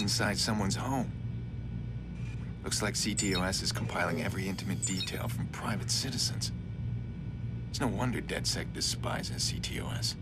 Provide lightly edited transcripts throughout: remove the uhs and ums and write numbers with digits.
Inside someone's home. Looks like CTOS is compiling every intimate detail from private citizens. It's no wonder DedSec despises CTOS.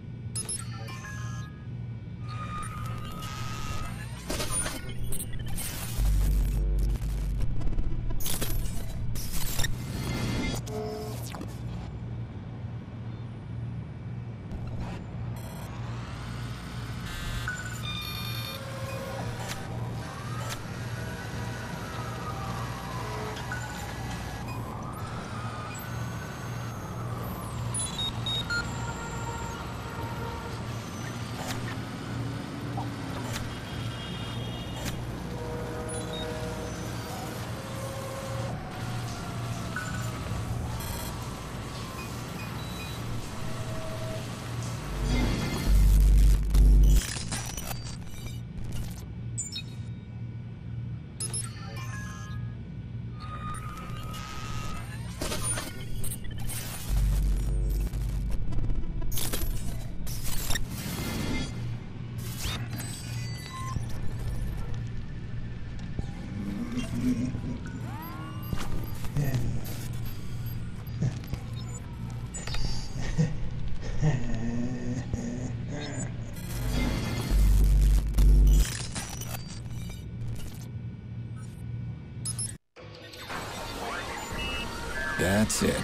That's it.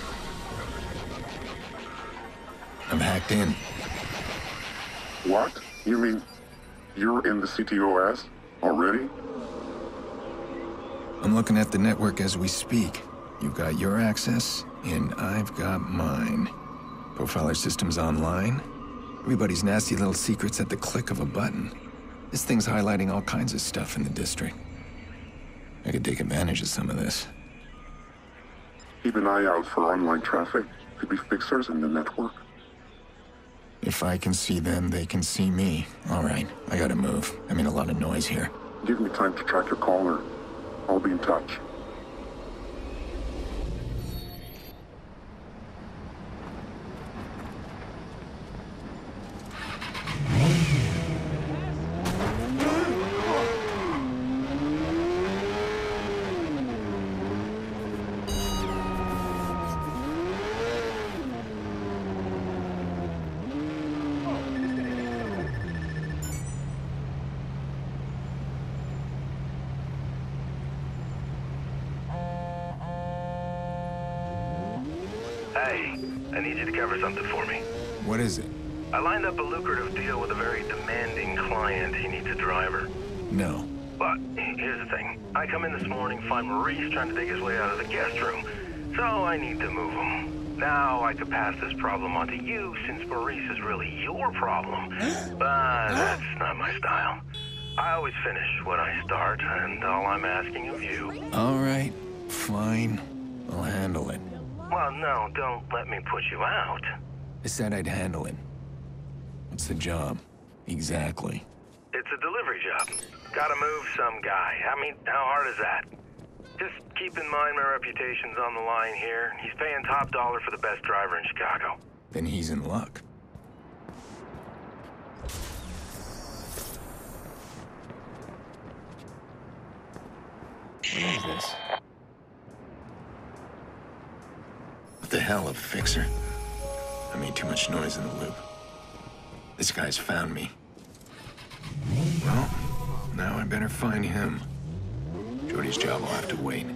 I'm hacked in. What? You mean you're in the CTOS already? I'm looking at the network as we speak. You've got your access, and I've got mine. Profiler system's online. Everybody's nasty little secrets at the click of a button. This thing's highlighting all kinds of stuff in the district. I could take advantage of some of this. Keep an eye out for online traffic. Could be fixers in the network. If I can see them, they can see me. All right, I gotta move. I mean, a lot of noise here. Give me time to track your caller. I'll be in touch. Find Maurice trying to dig his way out of the guest room, so I need to move him. Now I could pass this problem on to you, since Maurice is really your problem, but that's not my style. I always finish what I start, and all I'm asking of you... All right, fine. I'll handle it. Well, no, don't let me put you out. I said I'd handle it. What's the job? Exactly. It's a delivery job. Gotta move some guy. I mean, how hard is that? Just keep in mind my reputation's on the line here. He's paying top dollar for the best driver in Chicago. Then he's in luck. What is this? What the hell? hell of a fixer. I made too much noise in the loop. This guy's found me. Well, now I better find him. Jody's job will have to wait.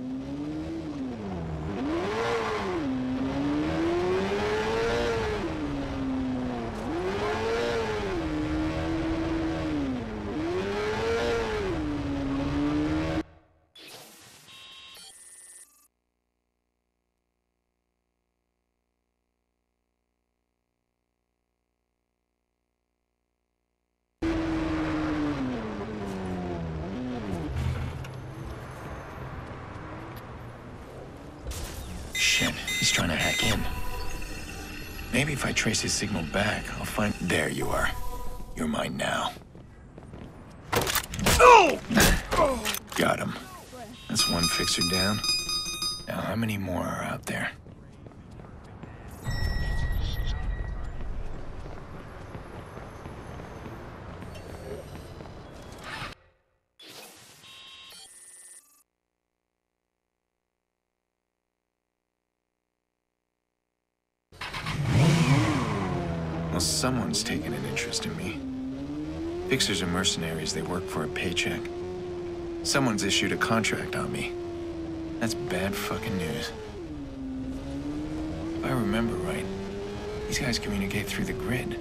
He's trying to hack in. Maybe if I trace his signal back, I'll find... There you are. You're mine now. Oh! Got him. That's one fixer down. Now, how many more are out there? Someone's taken an interest in me. Fixers are mercenaries, they work for a paycheck. Someone's issued a contract on me. That's bad fucking news. If I remember right, these guys communicate through the grid.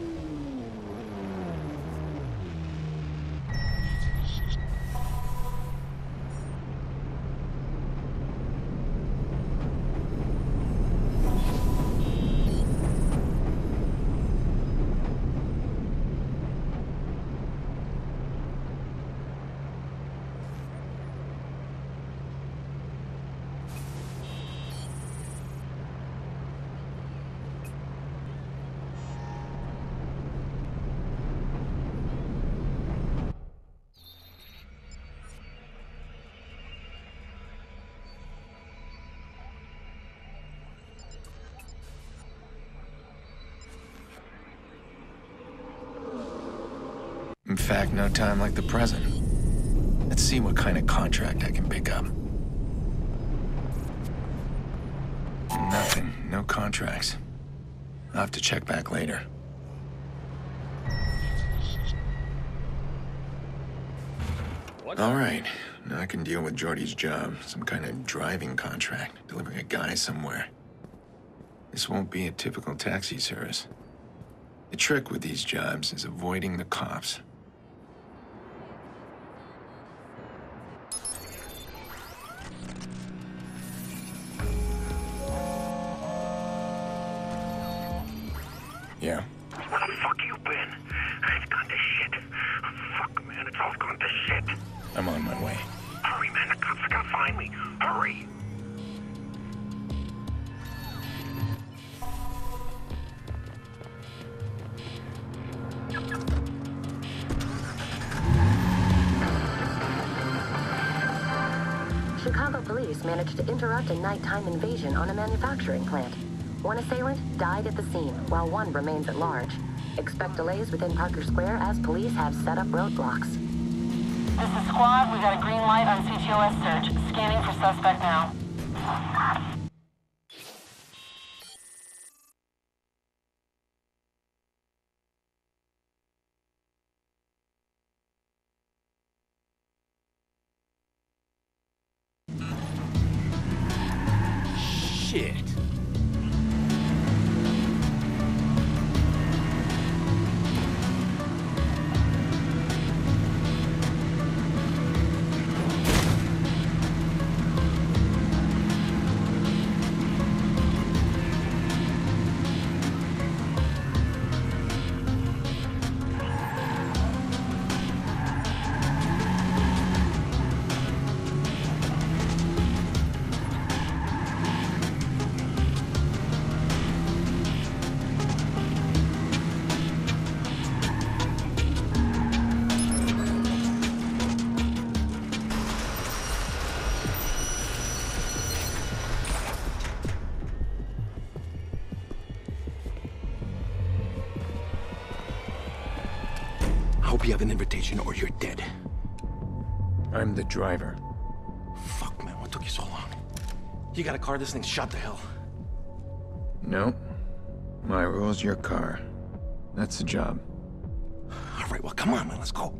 In fact, no time like the present. Let's see what kind of contract I can pick up. Nothing, no contracts. I'll have to check back later. All right, now I can deal with Jordy's job, some kind of driving contract, delivering a guy somewhere. This won't be a typical taxi service. The trick with these jobs is avoiding the cops. Yeah? Where the fuck you been? It's gone to shit. Fuck, man, it's all gone to shit. I'm on my way. Hurry, man, the cops are gonna find me. Hurry! Chicago police managed to interrupt a nighttime invasion on a manufacturing plant. One assailant died at the scene, while one remains at large. Expect delays within Parker Square as police have set up roadblocks. This is squad. We got a green light on CTOS search. Scanning for suspect now. Shit. You have an invitation or you're dead. I'm the driver. Fuck, man, what took you so long? You got a car, this thing's shot to hell. No. My rules, your car. That's the job. All right, well, come on, man, let's go.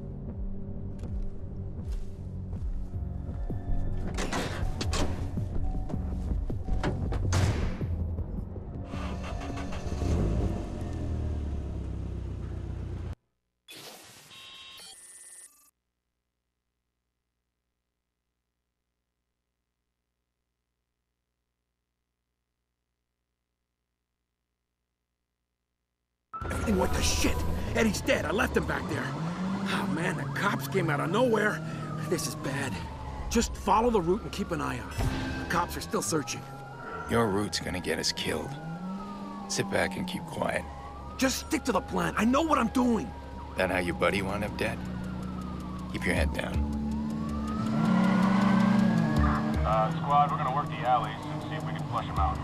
What the shit? Eddie's dead. I left him back there. Oh, man, the cops came out of nowhere. This is bad. Just follow the route and keep an eye on it. The cops are still searching. Your route's gonna get us killed. Sit back and keep quiet. Just stick to the plan. I know what I'm doing. That how your buddy wound up dead? Keep your head down. Squad, we're gonna work the alleys and see if we can flush them out.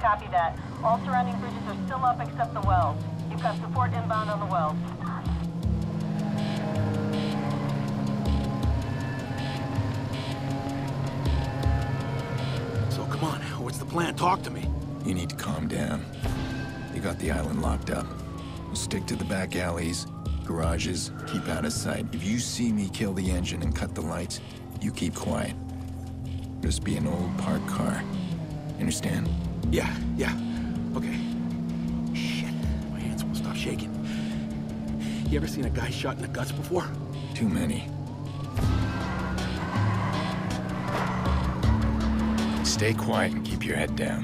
Copy that. All surrounding bridges are still up except the wells. You've got support inbound on the well. So come on, what's the plan? Talk to me. You need to calm down. They got the island locked up. We'll stick to the back alleys, garages, keep out of sight. If you see me kill the engine and cut the lights, you keep quiet. Just be an old parked car. Understand? Yeah, yeah. Okay. Shaking. You ever seen a guy shot in the guts before? Too many. Stay quiet and keep your head down.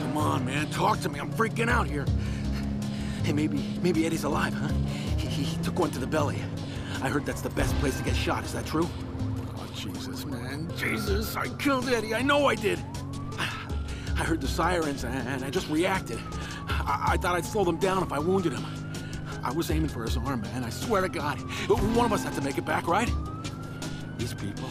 Come on, man, talk to me. I'm freaking out here. Hey, maybe Eddie's alive, huh? He took one to the belly. I heard that's the best place to get shot. Is that true? Jesus, man. Jesus, I killed Eddie. I know I did. I heard the sirens, and I just reacted. I thought I'd slow them down if I wounded him. I was aiming for his arm, man. I swear to God. One of us had to make it back, right? These people.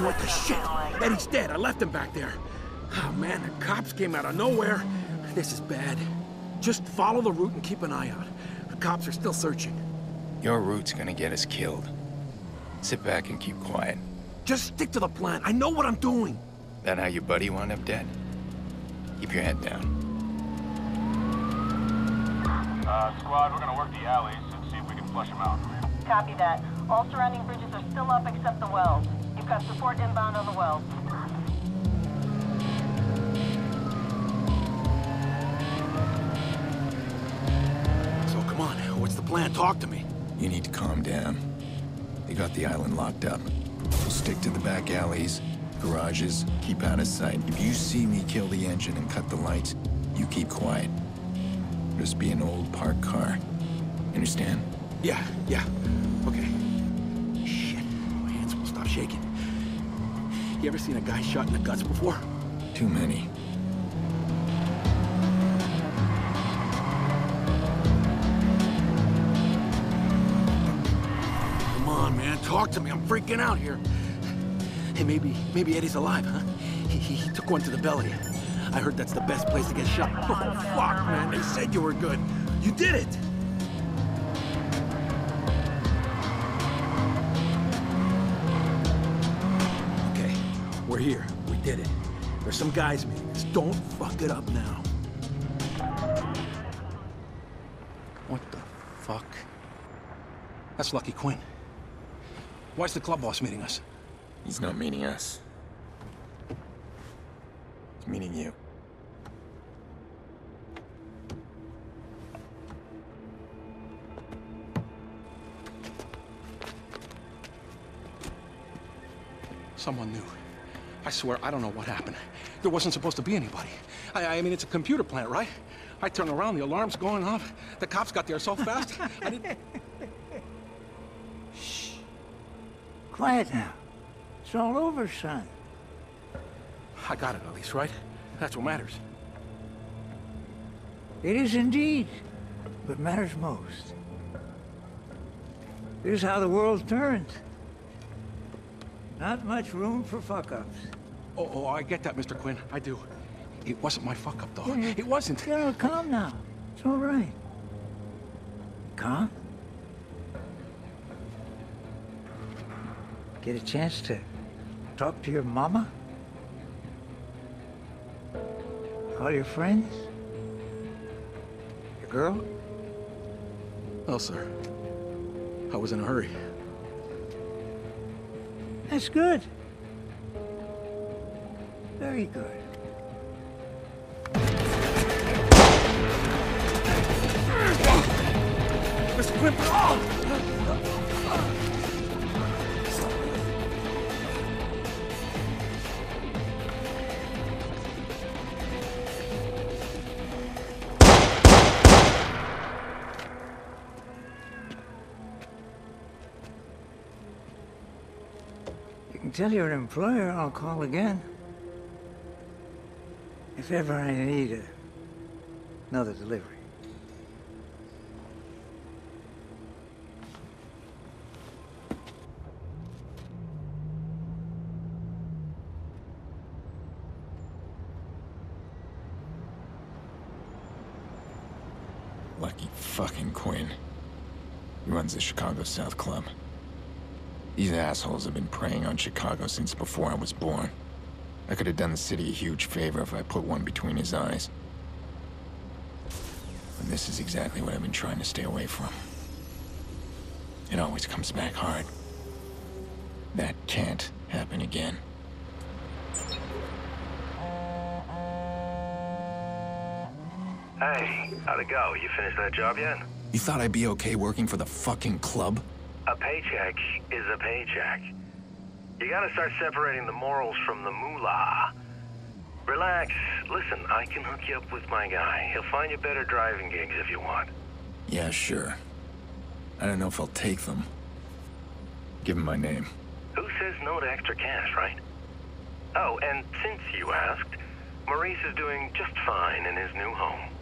What the shit? Eddie's dead. I left him back there. Oh, man, the cops came out of nowhere. This is bad. Just follow the route and keep an eye out. The cops are still searching. Your route's gonna get us killed. Sit back and keep quiet. Just stick to the plan. I know what I'm doing. That how your buddy wound up dead? Keep your head down. Squad, we're gonna work the alleys and see if we can flush them out. Copy that. All surrounding bridges are still up except the wells. You've got support inbound on the well. So come on, what's the plan? Talk to me. You need to calm down. They got the island locked up. So stick to the back alleys, garages, keep out of sight. If you see me kill the engine and cut the lights, you keep quiet. Just be an old parked car. Understand? Yeah, yeah. Okay. Shaking. You ever seen a guy shot in the guts before? Too many. Come on, man, talk to me. I'm freaking out here. Hey, maybe Eddie's alive, huh? He took one to the belly. I heard that's the best place to get shot. Oh, fuck, man. They said you were good. You did it! We're here. We did it. There's some guys meeting us. Don't fuck it up now. What the fuck? That's Lucky Quinn. Why's the club boss meeting us? He's not meeting us. He's meeting you. Someone new. I swear, I don't know what happened. There wasn't supposed to be anybody. I mean, it's a computer plant, right? I turn around, the alarm's going off. The cops got there so fast, I didn't... Shh. Quiet now. It's all over, son. I got it, Elise, right? That's what matters. It is indeed what matters most. This is how the world turns. Not much room for fuck-ups. Oh, I get that, Mr. Quinn. I do. It wasn't my fuck-up, though. Yeah, it wasn't. Yeah, calm now. It's all right. Calm. Get a chance to talk to your mama? Call your friends? Your girl? No, sir. I was in a hurry. That's good. Very good. Mr. Quinn! You can tell your employer I'll call again. If ever I need another delivery. Lucky fucking Quinn. He runs the Chicago South Club. These assholes have been preying on Chicago since before I was born. I could have done the city a huge favor if I put one between his eyes. And this is exactly what I've been trying to stay away from. It always comes back hard. That can't happen again. Hey, how'd it go? You finished that job yet? You thought I'd be okay working for the fucking club? A paycheck is a paycheck. You gotta start separating the morals from the moolah. Relax. Listen, I can hook you up with my guy. He'll find you better driving gigs if you want. Yeah, sure. I don't know if I'll take them. Give him my name. Who says no to extra cash, right? Oh, and since you asked, Maurice is doing just fine in his new home.